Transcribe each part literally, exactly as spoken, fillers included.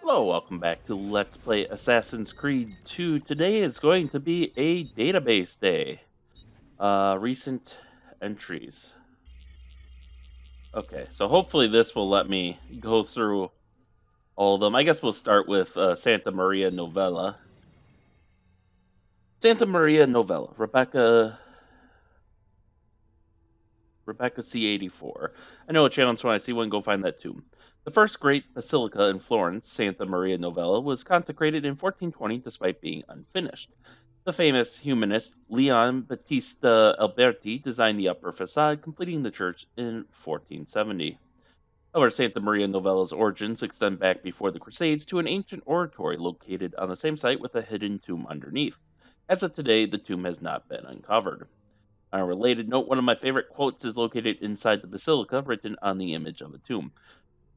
Hello, welcome back to Let's Play Assassin's Creed two. Today is going to be a database day. Uh, recent entries. Okay, so hopefully this will let me go through all of them. I guess we'll start with uh, Santa Maria Novella. Santa Maria Novella, Rebecca... Rebecca C eighty-four. I know a challenge when I see one, go find that tomb. The first great basilica in Florence, Santa Maria Novella, was consecrated in fourteen twenty despite being unfinished. The famous humanist Leon Battista Alberti designed the upper facade, completing the church in fourteen seventy. However, Santa Maria Novella's origins extend back before the Crusades to an ancient oratory located on the same site with a hidden tomb underneath. As of today, the tomb has not been uncovered. On a related note, one of my favorite quotes is located inside the basilica, written on the image of a tomb.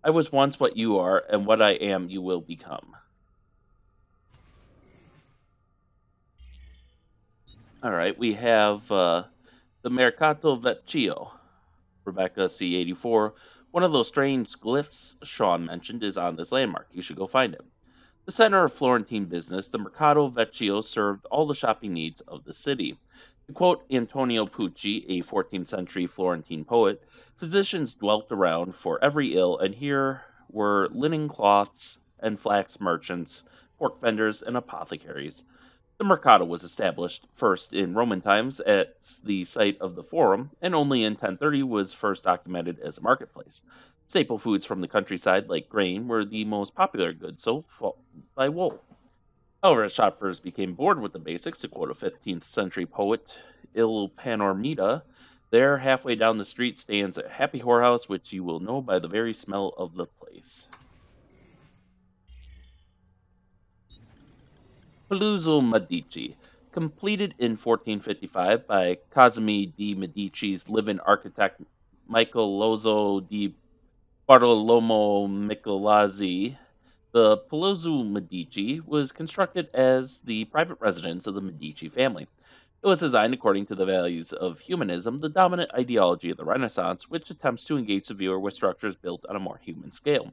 I was once what you are, and what I am you will become. Alright, we have uh, the Mercato Vecchio, Rebecca C eighty-four. One of those strange glyphs Shaun mentioned is on this landmark. You should go find it. The center of Florentine business, the Mercato Vecchio served all the shopping needs of the city. To quote Antonio Pucci, a fourteenth century Florentine poet, physicians dwelt around for every ill, and here were linen cloths and flax merchants, pork vendors, and apothecaries. The Mercato was established first in Roman times at the site of the Forum, and only in ten thirty was first documented as a marketplace. Staple foods from the countryside, like grain, were the most popular goods, sold by wool. However, as shoppers became bored with the basics, to quote a fifteenth century poet, Il Panormita, there, halfway down the street, stands a happy whorehouse, which you will know by the very smell of the place. Palazzo Medici, completed in fourteen fifty-five by Cosimo de' Medici's live-in architect Michelozzo di Bartolomeo Michelozzi. The Palazzo Medici was constructed as the private residence of the Medici family. It was designed according to the values of humanism, the dominant ideology of the Renaissance, which attempts to engage the viewer with structures built on a more human scale.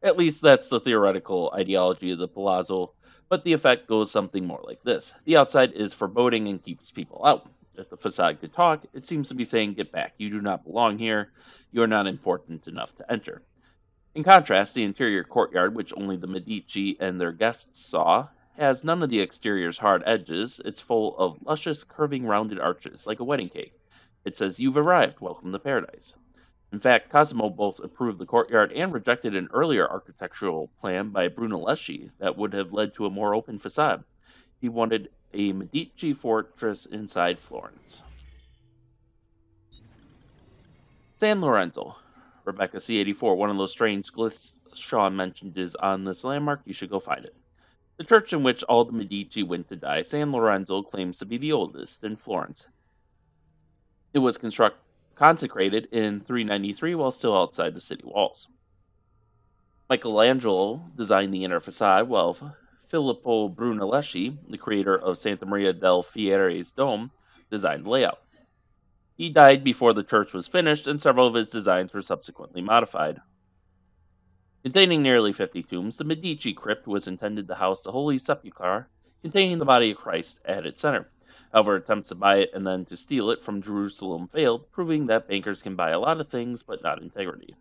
At least that's the theoretical ideology of the Palazzo, but the effect goes something more like this. The outside is foreboding and keeps people out. If the facade could talk, it seems to be saying, "Get back, you do not belong here, you are not important enough to enter." In contrast, the interior courtyard, which only the Medici and their guests saw, has none of the exterior's hard edges. It's full of luscious, curving, rounded arches, like a wedding cake. It says, "You've arrived. Welcome to paradise." In fact, Cosimo both approved the courtyard and rejected an earlier architectural plan by Brunelleschi that would have led to a more open facade. He wanted a Medici fortress inside Florence. San Lorenzo, Rebecca C eighty-four, one of those strange glyphs Shaun mentioned is on this landmark. You should go find it. The church in which all the Medici went to die, San Lorenzo claims to be the oldest in Florence. It was construct consecrated in three ninety-three while still outside the city walls. Michelangelo designed the inner facade, while Filippo Brunelleschi, the creator of Santa Maria del Fiere's Dome, designed the layout. He died before the church was finished, and several of his designs were subsequently modified. Containing nearly fifty tombs, the Medici crypt was intended to house the Holy Sepulchre, containing the body of Christ at its center. However, attempts to buy it and then to steal it from Jerusalem failed, proving that bankers can buy a lot of things, but not integrity.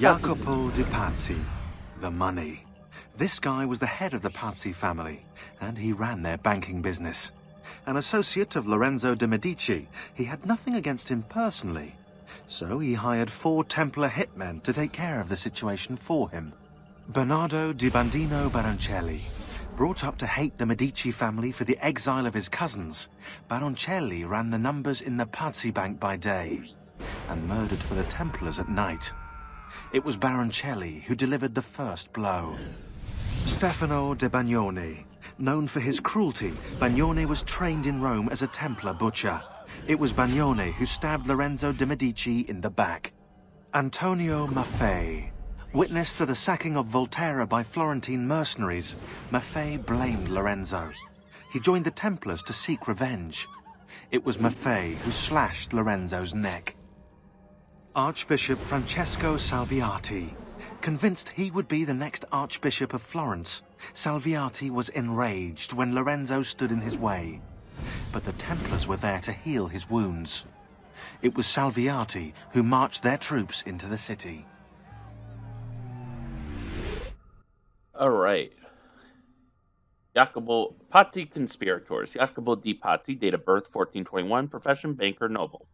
Jacopo de Pazzi, the money. This guy was the head of the Pazzi family, and he ran their banking business. An associate of Lorenzo de' Medici, he had nothing against him personally, so he hired four Templar hitmen to take care of the situation for him. Bernardo di Bandino Baroncelli, brought up to hate the Medici family for the exile of his cousins, Baroncelli ran the numbers in the Pazzi bank by day and murdered for the Templars at night. It was Baroncelli who delivered the first blow. Stefano da Bagnone. Known for his cruelty, Bagnone was trained in Rome as a Templar butcher. It was Bagnone who stabbed Lorenzo de' Medici in the back. Antonio Maffei. Witness to the sacking of Volterra by Florentine mercenaries, Maffei blamed Lorenzo. He joined the Templars to seek revenge. It was Maffei who slashed Lorenzo's neck. Archbishop Francesco Salviati. Convinced he would be the next Archbishop of Florence, Salviati was enraged when Lorenzo stood in his way. But the Templars were there to heal his wounds. It was Salviati who marched their troops into the city. All right. Jacopo Pazzi conspirators. Jacopo di Pazzi, date of birth fourteen twenty-one, profession banker noble.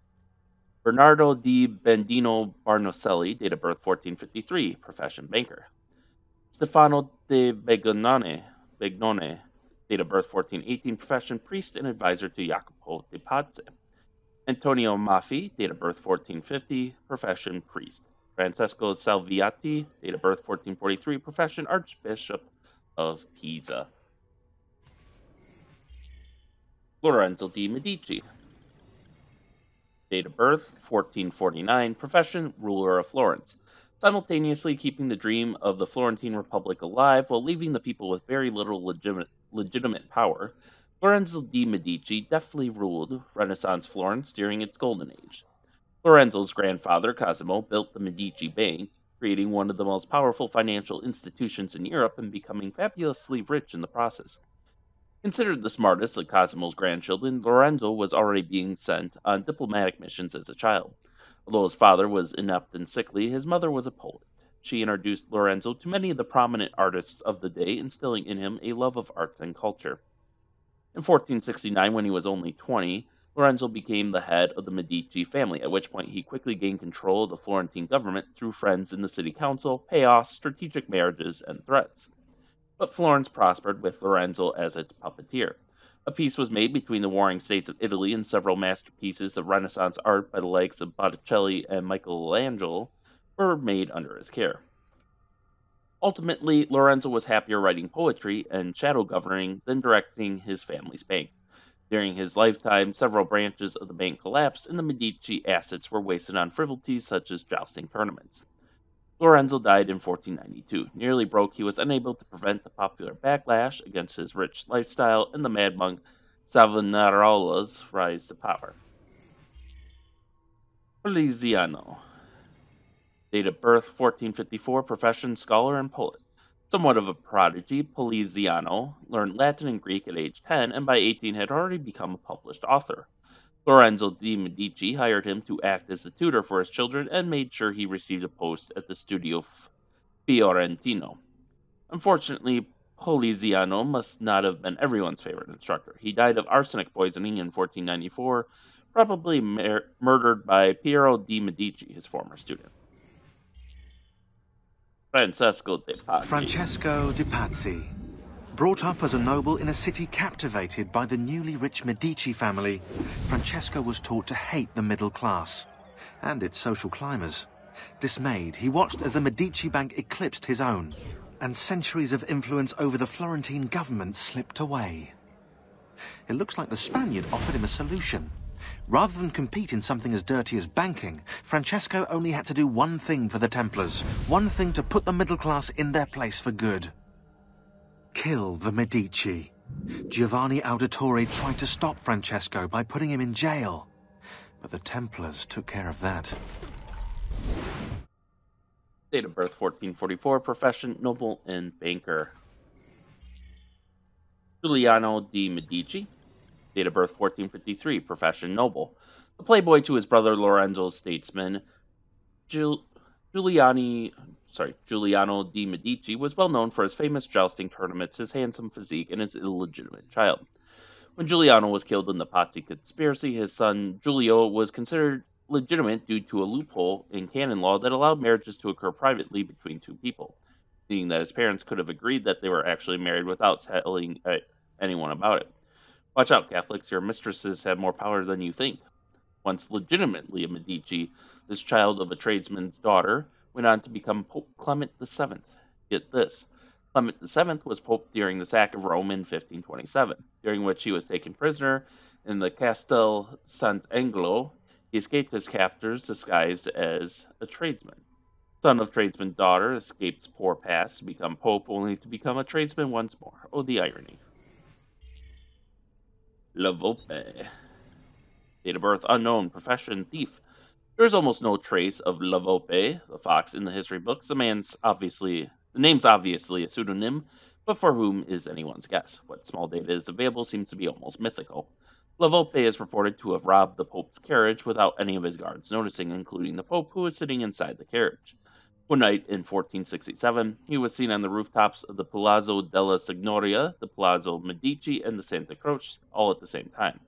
Bernardo di Bandino Baroncelli, date of birth fourteen fifty-three, profession banker. Stefano da Bagnone, Bagnone, date of birth fourteen eighteen, profession priest and advisor to Jacopo de Pazzi. Antonio Maffei, date of birth fourteen fifty, profession priest. Francesco Salviati, date of birth fourteen forty-three, profession Archbishop of Pisa. Lorenzo de' Medici, date of birth fourteen forty-nine, profession ruler of Florence, simultaneously keeping the dream of the Florentine Republic alive while leaving the people with very little legitimate, legitimate power. Lorenzo de' Medici deftly ruled Renaissance Florence during its golden age. Lorenzo's grandfather, Cosimo, built the Medici Bank, creating one of the most powerful financial institutions in Europe and becoming fabulously rich in the process. Considered the smartest of Cosimo's grandchildren, Lorenzo was already being sent on diplomatic missions as a child. Although his father was inept and sickly, his mother was a poet. She introduced Lorenzo to many of the prominent artists of the day, instilling in him a love of art and culture. In fourteen sixty-nine, when he was only twenty, Lorenzo became the head of the Medici family, at which point he quickly gained control of the Florentine government through friends in the city council, payoffs, strategic marriages, and threats. But Florence prospered with Lorenzo as its puppeteer. A peace was made between the warring states of Italy, and several masterpieces of Renaissance art by the likes of Botticelli and Michelangelo were made under his care. Ultimately, Lorenzo was happier writing poetry and shadow governing than directing his family's bank. During his lifetime, several branches of the bank collapsed, and the Medici assets were wasted on frivolities such as jousting tournaments. Lorenzo died in fourteen ninety-two. Nearly broke, he was unable to prevent the popular backlash against his rich lifestyle and the mad monk Savonarola's rise to power. Poliziano, date of birth fourteen fifty-four, profession scholar and poet. Somewhat of a prodigy, Poliziano learned Latin and Greek at age ten, and by eighteen had already become a published author. Lorenzo de' Medici hired him to act as the tutor for his children and made sure he received a post at the studio Fiorentino. Unfortunately, Poliziano must not have been everyone's favorite instructor. He died of arsenic poisoning in fourteen ninety-four, probably mur murdered by Piero de' Medici, his former student. Francesco de' Pazzi. Francesco de' Pazzi, brought up as a noble in a city captivated by the newly rich Medici family, Francesco was taught to hate the middle class and its social climbers. Dismayed, he watched as the Medici bank eclipsed his own, and centuries of influence over the Florentine government slipped away. It looks like the Spaniard offered him a solution. Rather than compete in something as dirty as banking, Francesco only had to do one thing for the Templars, one thing to put the middle class in their place for good. Kill the Medici. Giovanni Auditore tried to stop Francesco by putting him in jail, but the Templars took care of that. Date of birth fourteen forty-four, profession noble and banker. Giuliano de' Medici, date of birth fourteen fifty-three, profession noble. The playboy to his brother Lorenzo's statesman, Gil Giuliani, sorry, Giuliano de' Medici was well known for his famous jousting tournaments, his handsome physique, and his illegitimate child. When Giuliano was killed in the Pazzi conspiracy, his son Giulio was considered legitimate due to a loophole in canon law that allowed marriages to occur privately between two people, meaning that his parents could have agreed that they were actually married without telling uh, anyone about it. Watch out, Catholics, your mistresses have more power than you think. Once legitimately a Medici, this child of a tradesman's daughter went on to become Pope Clement the seventh. Get this. Clement the seventh was Pope during the sack of Rome in fifteen twenty-seven, during which he was taken prisoner in the Castel Sant'Angelo. He escaped his captors disguised as a tradesman. Son of tradesman's daughter escapes poor past to become Pope, only to become a tradesman once more. Oh, the irony. La Volpe, date of birth unknown, profession thief. There is almost no trace of La Volpe, the fox, in the history books. The man's obviously, the name's obviously a pseudonym, but for whom is anyone's guess. What small data is available seems to be almost mythical. La Volpe is reported to have robbed the Pope's carriage without any of his guards noticing, including the Pope, who was sitting inside the carriage. One night in fourteen sixty-seven, he was seen on the rooftops of the Palazzo della Signoria, the Palazzo Medici, and the Santa Croce, all at the same time.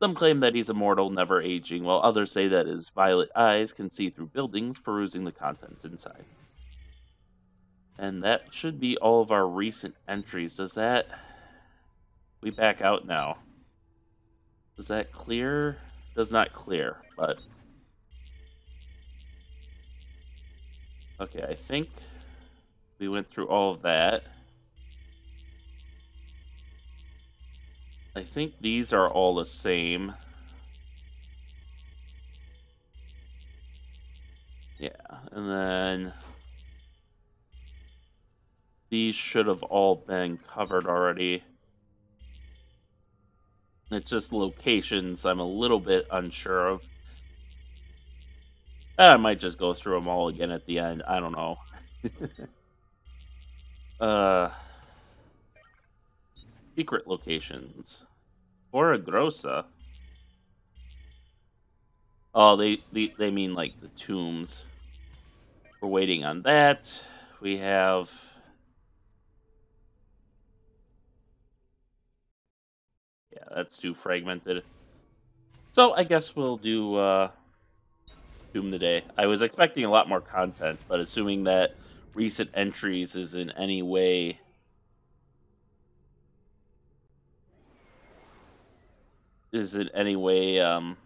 Some claim that he's immortal, never aging, while others say that his violet eyes can see through buildings, perusing the contents inside. And that should be all of our recent entries. Does that... We back out now. Does that clear? Does not clear, but... Okay, I think we went through all of that. I think these are all the same. Yeah, and then... These should have all been covered already. It's just locations I'm a little bit unsure of. I might just go through them all again at the end. I don't know. uh, secret locations. Ora Grossa. Oh, they, they, they mean like the tombs. We're waiting on that. We have... That's too fragmented. So I guess we'll do uh, Doom the Day. I was expecting a lot more content, but assuming that recent entries is in any way... Is in any way um,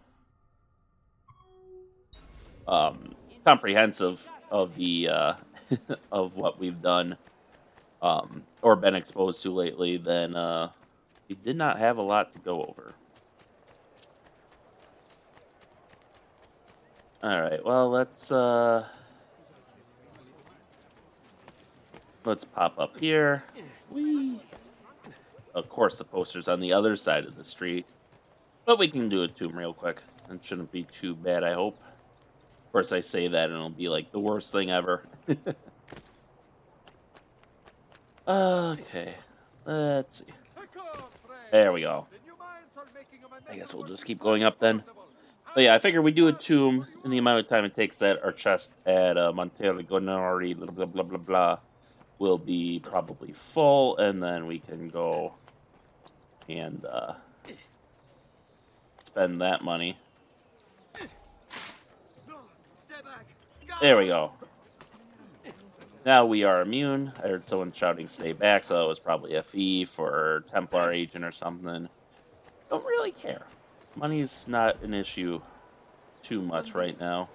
um, comprehensive of the uh, of what we've done um, or been exposed to lately, then... Uh, We did not have a lot to go over. Alright, well, let's, uh... Let's pop up here. Whee! Of course, the poster's on the other side of the street. But we can do a tomb real quick. It shouldn't be too bad, I hope. Of course, I say that, and it'll be, like, the worst thing ever. Okay. Let's see. There we go. I guess we'll just keep going up then. But yeah, I figure we do a tomb in the amount of time it takes that our chest at uh, Montero Gonori, blah, blah, blah, blah, blah, will be probably full, and then we can go and uh, spend that money. There we go. Now we are immune. I heard someone shouting stay back, so it was probably a fee for Templar agent or something. Don't really care. Money's not an issue too much right now.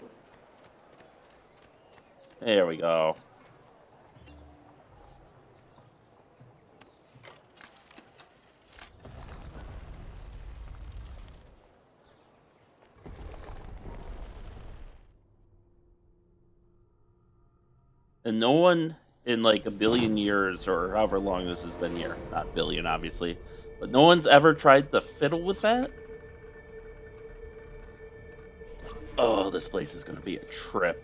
There we go. And no one in like a billion years or however long this has been here, not billion obviously, but no one's ever tried to fiddle with that? Oh, this place is going to be a trip.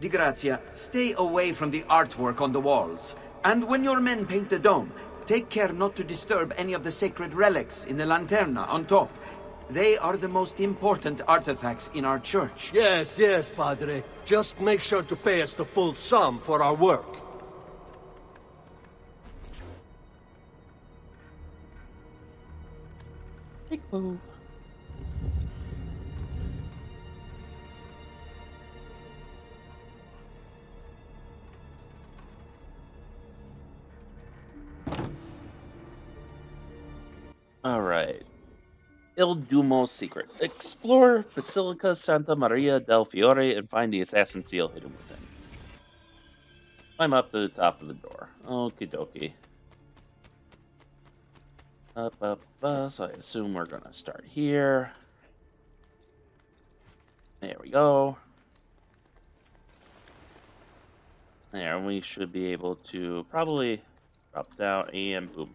Di Grazia, stay away from the artwork on the walls. And when your men paint the dome, take care not to disturb any of the sacred relics in the lanterna on top. They are the most important artifacts in our church. Yes, yes, Padre. Just make sure to pay us the full sum for our work. Big move. All right. Il Duomo Secret. Explore Basilica Santa Maria del Fiore and find the assassin seal hidden within. Climb up to the top of the door. Okie dokie. Up, up, up. So I assume we're gonna start here. There we go. There, we should be able to probably drop down and boom.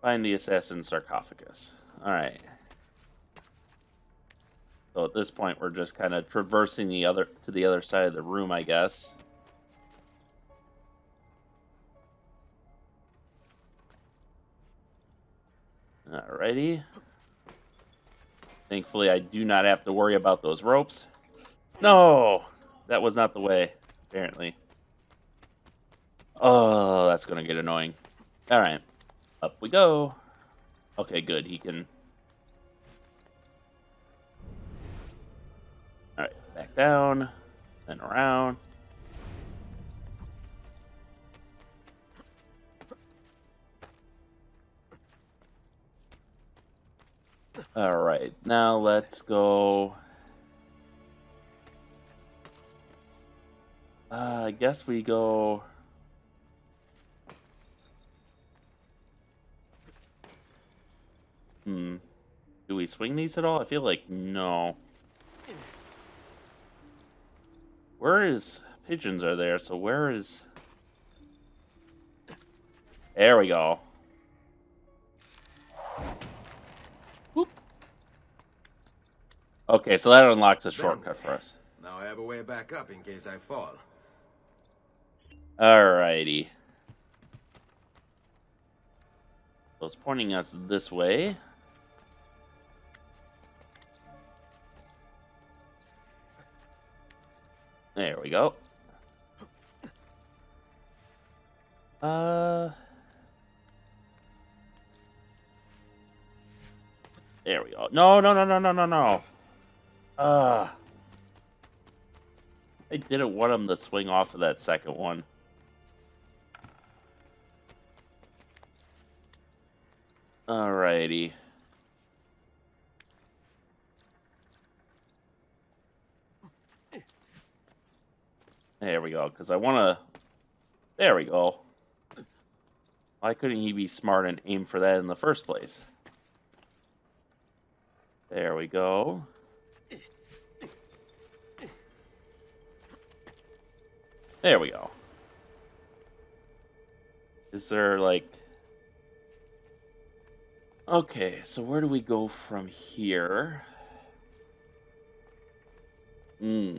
Find the assassin's sarcophagus. Alright. So at this point, we're just kind of traversing the other to the other side of the room, I guess. Alrighty. Thankfully, I do not have to worry about those ropes. No! That was not the way, apparently. Oh, that's going to get annoying. Alright. Up we go. Okay, good. He can... Alright, back down. Then around. Alright, now let's go... Uh, I guess we go... Hmm. Do we swing these at all? I feel like no. Where is... Pigeons are there, so where is... There we go. Whoop. Okay, so that unlocks a shortcut for us. Now I have a way back up in case I fall. Alrighty. So it's pointing us this way. There we go. Uh, there we go. No, no, no, no, no, no, no. Uh, I didn't want him to swing off of that second one. Alrighty. There we go, because I want to... There we go. Why couldn't he be smart and aim for that in the first place? There we go. There we go. Is there, like... Okay, so where do we go from here? Hmm...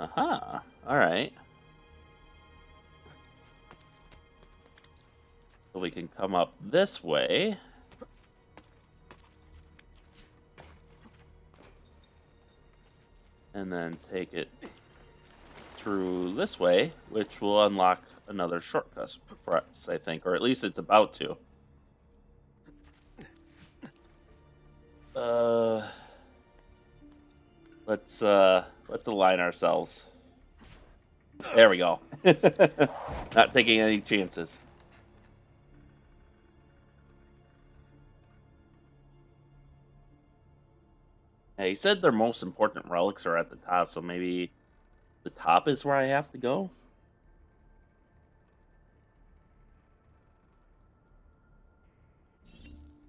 Aha, uh-huh. Alright. So we can come up this way. And then take it through this way, which will unlock another shortcut for us, I think. Or at least it's about to. Uh... Let's, uh, let's align ourselves. There we go. Not taking any chances. Yeah, he said their most important relics are at the top, so maybe the top is where I have to go?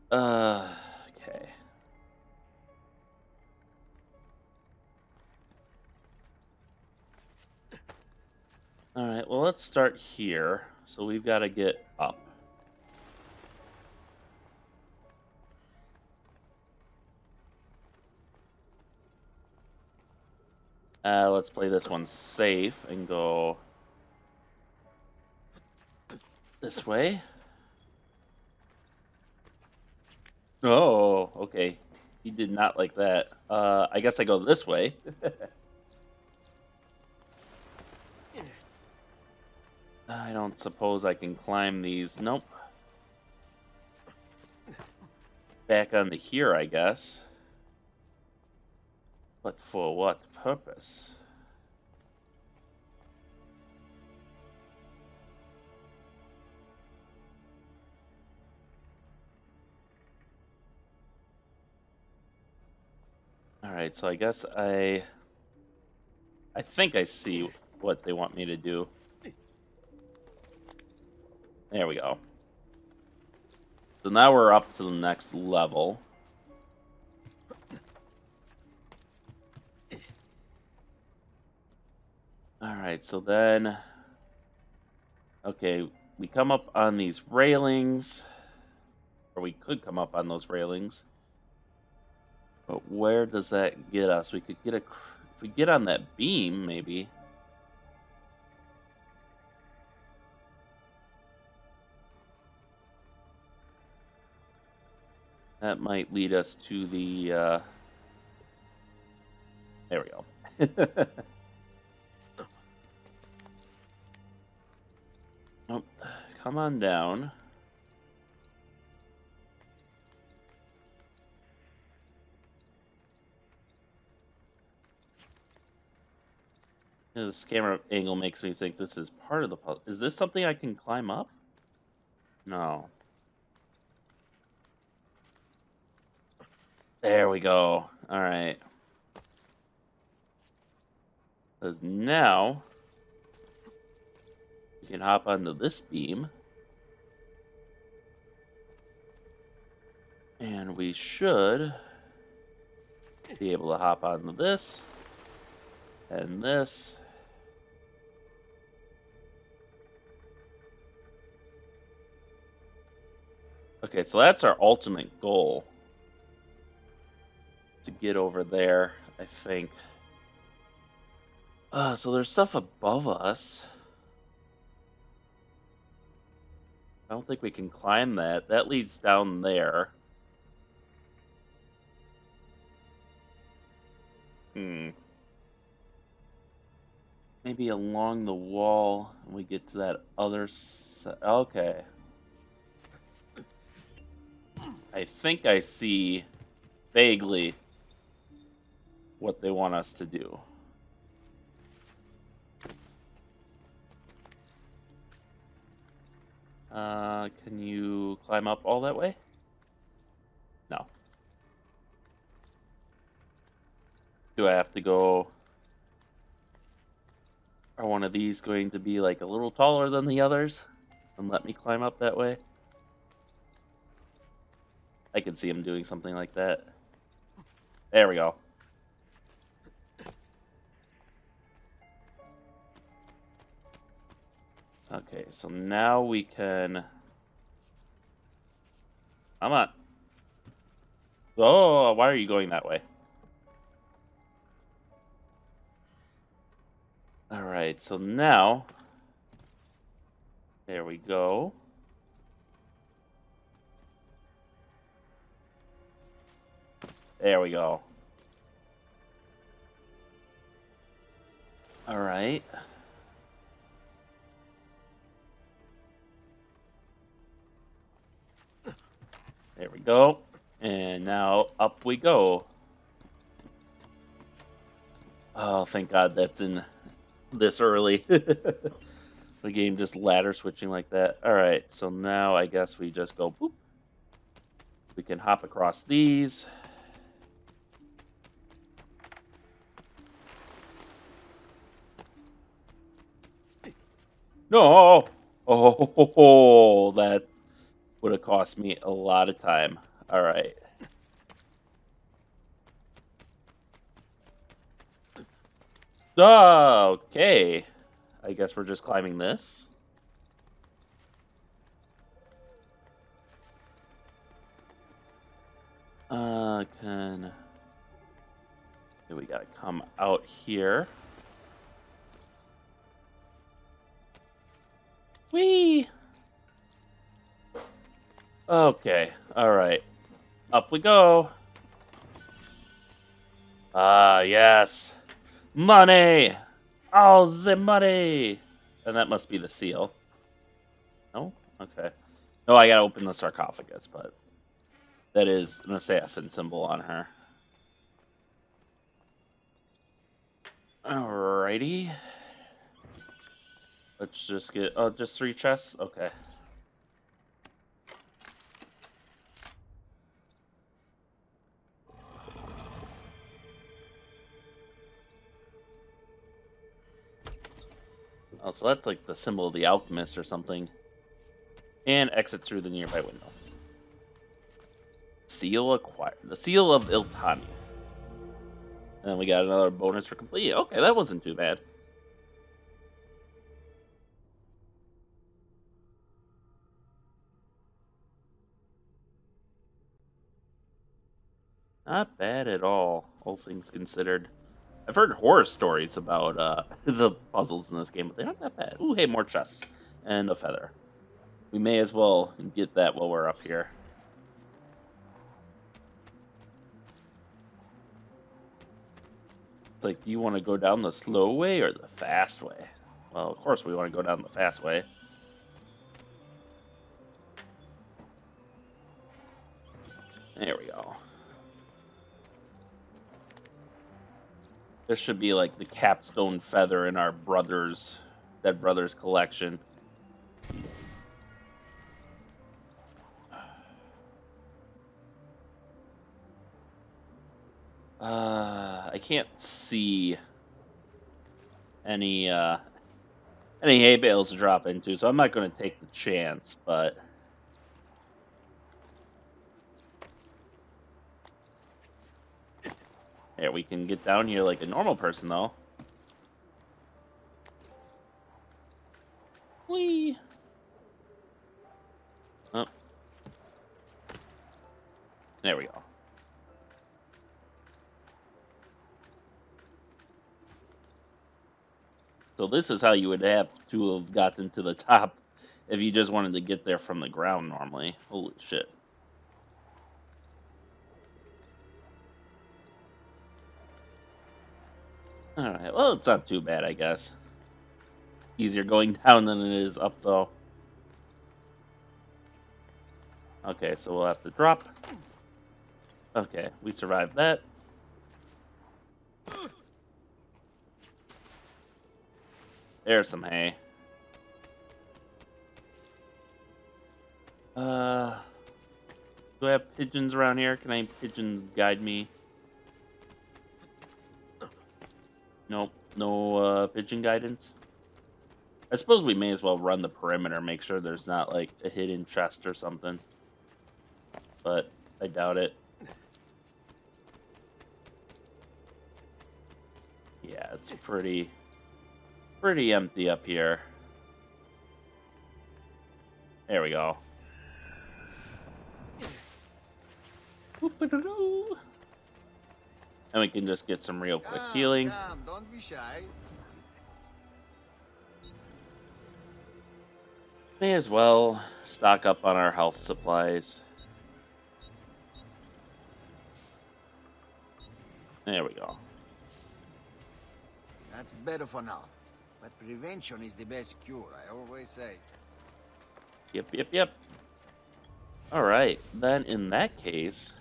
Uh... Alright, well, let's start here. So we've got to get up. Uh, let's play this one safe and go this way. Oh, okay. He did not like that. Uh, I guess I go this way. I don't suppose I can climb these. Nope. Back onto here, I guess. But for what purpose? Alright, so I guess I... I think I see what they want me to do. There we go. So now we're up to the next level. Alright, so then... Okay, we come up on these railings, or we could come up on those railings, but where does that get us? We could get a, if we get on that beam, maybe. That might lead us to the, uh, there we go. Oh, come on down. You know, this camera angle makes me think this is part of the puzzle. Is this something I can climb up? No. There we go. All right. Because now we can hop onto this beam. And we should be able to hop onto this and this. Okay, so that's our ultimate goal. To get over there, I think. Uh, so there's stuff above us. I don't think we can climb that. That leads down there. Hmm. Maybe along the wall, and we get to that other side. Okay. I think I see vaguely what they want us to do. Uh, can you climb up all that way? No. Do I have to go... Are one of these going to be like a little taller than the others and let me climb up that way? I can see him doing something like that. There we go. Okay, so now we can... I'm not... Oh, why are you going that way? Alright, so now... There we go. There we go. Alright. There we go. And now up we go. Oh, thank God that's in this early. The game just ladder switching like that. Alright, so now I guess we just go boop. We can hop across these. No! Oh, that would have cost me a lot of time. All right. Okay. I guess we're just climbing this. Uh, can... Okay, we gotta come out here. Whee! Okay, alright. Up we go! Ah, uh, yes! Money! All the money! And that must be the seal. No? Okay. No, I gotta open the sarcophagus, but... That is an assassin symbol on her. Alrighty. Let's just get, oh, just three chests? Okay. Oh, so that's like the symbol of the alchemist or something. And exit through the nearby window. Seal acquired. The seal of Iltani. And we got another bonus for complete. Okay, that wasn't too bad. Not bad at all, all things considered. I've heard horror stories about uh, the puzzles in this game, but they're not that bad. Ooh, hey, more chests and a feather. We may as well get that while we're up here. It's like, do you want to go down the slow way or the fast way? Well, of course we want to go down the fast way. There we go. There should be like the capstone feather in our brother's, dead brother's collection. Uh, I can't see any uh, any hay bales to drop into, so I'm not going to take the chance, but... There, we can get down here like a normal person, though. Whee! Oh. There we go. So this is how you would have to have gotten to the top if you just wanted to get there from the ground normally. Holy shit. Alright, well, it's not too bad, I guess. Easier going down than it is up, though. Okay, so we'll have to drop. Okay, we survived that. There's some hay. Uh, do I have pigeons around here? Can I pigeons guide me? Nope, no uh, pigeon guidance. I suppose we may as well run the perimeter, make sure there's not like a hidden chest or something. But I doubt it. Yeah, it's pretty... Pretty empty up here. There we go. And we can just get some real quick healing. Come, don't be shy. May as well stock up on our health supplies. There we go. That's better for now. But prevention is the best cure, I always say. Yep, yep, yep. Alright, then in that case,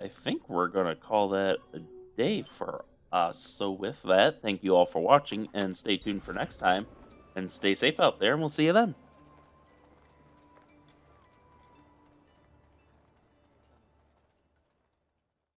I think we're going to call that a day for us. So with that, thank you all for watching, and stay tuned for next time. And stay safe out there, and we'll see you then.